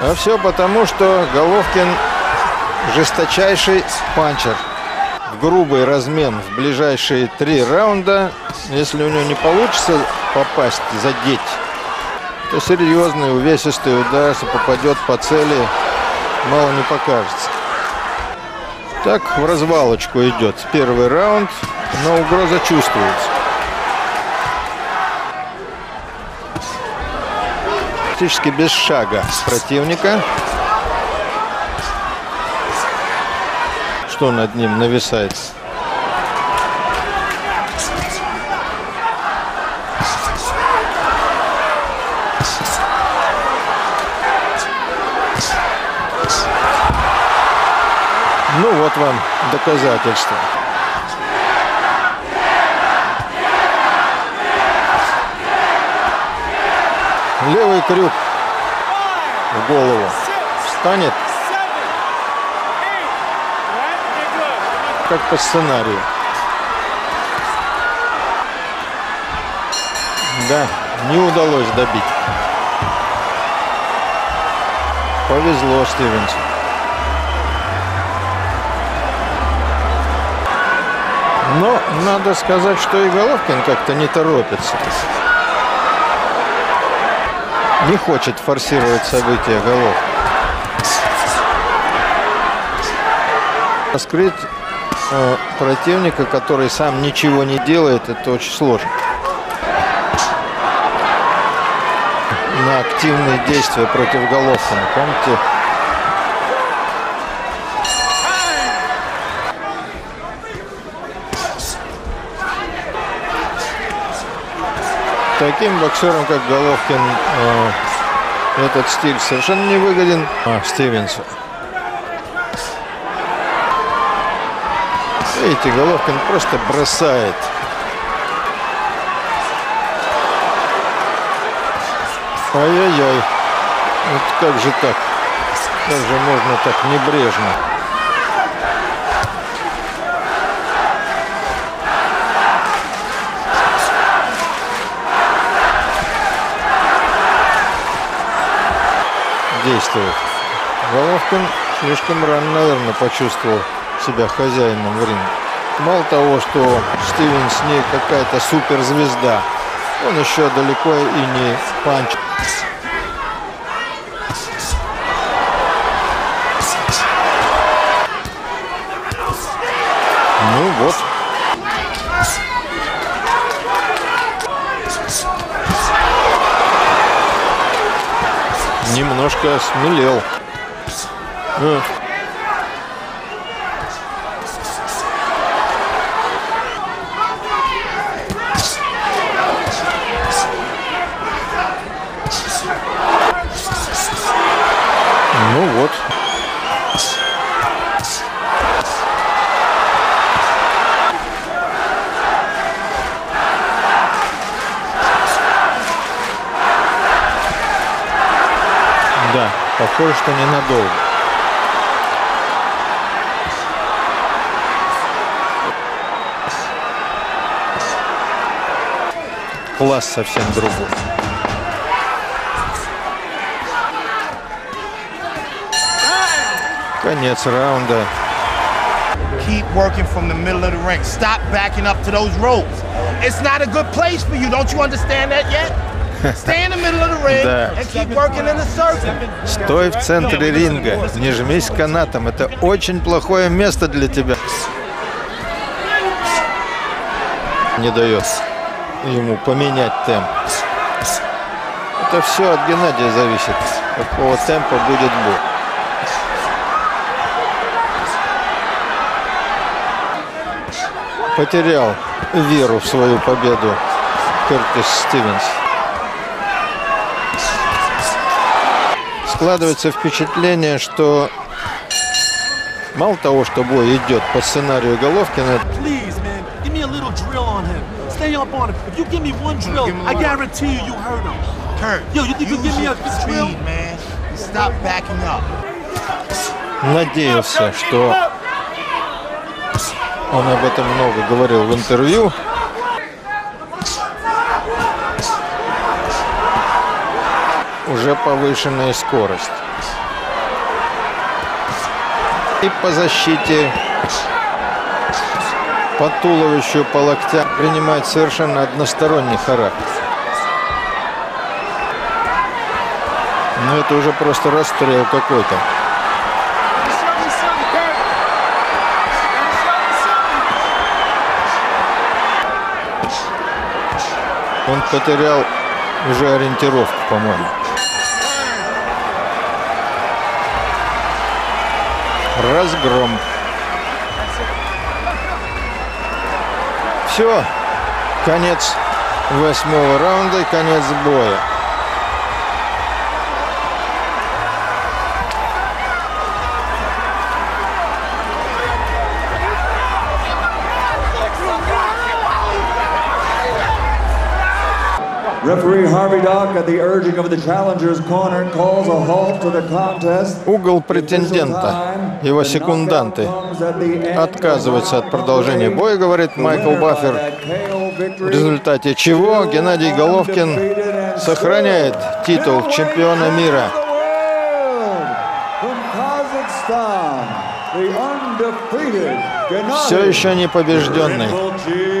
А все потому, что Головкин жесточайший панчер. Грубый размен в ближайшие 3 раунда. Если у него не получится попасть, задеть, то серьезный увесистый удар, если попадет по цели, мало не покажется. Так в развалочку идет 1 раунд, но угроза чувствуется. Практически без шага противника. Что над ним нависает? Ну вот вам доказательство. Левый крюк в голову встанет, как по сценарию. Да, не удалось добить. Повезло Стивенсу. Но надо сказать, что и Головкин как-то не торопится. Не хочет форсировать события Головкин. Раскрыть противника, который сам ничего не делает, это очень сложно. На активные действия против Головкина, помните? Таким боксером, как Головкин, этот стиль совершенно не выгоден Стивенсу. Видите, Головкин просто бросает. Ай-яй-яй. Вот как же так? Как же можно так небрежно? Действует. Головкин слишком рано, наверное, почувствовал себя хозяином в ринге. Мало того, что Стивенс не какая-то суперзвезда, он еще далеко и не панч. Ну вот. Немножко осмелел. Ну вот. Да, похоже, что ненадолго. Класс совсем другой. Конец раунда. Keep working from the middle of the ring. Stop backing up to those ropes. It's not a good place for you. Don't you understand that yet? Stay in the middle of the ring and keep working in the circle. Стой в центре ринга. Не жмись канатом. Это очень плохое место для тебя. Не дает ему поменять темп. Это все от Геннадия зависит. Какого темпа будет бой. Потерял веру в свою победу Кертис Стивенс. Складывается впечатление, что мало того, что бой идет по сценарию Головкина, надеялся, что он об этом много говорил в интервью. уже повышенная скорость. И по защите, по туловищу, по локтям принимает совершенно односторонний характер. Но это уже просто расстрел какой-то. Он потерял уже ориентировку, по-моему. Разгром. Все. Конец 8-го раунда и конец боя. Угол претендента, его секунданты отказываются от продолжения боя, говорит Майкл Баффер, в результате чего Геннадий Головкин сохраняет титул чемпиона мира. Все еще непобежденный.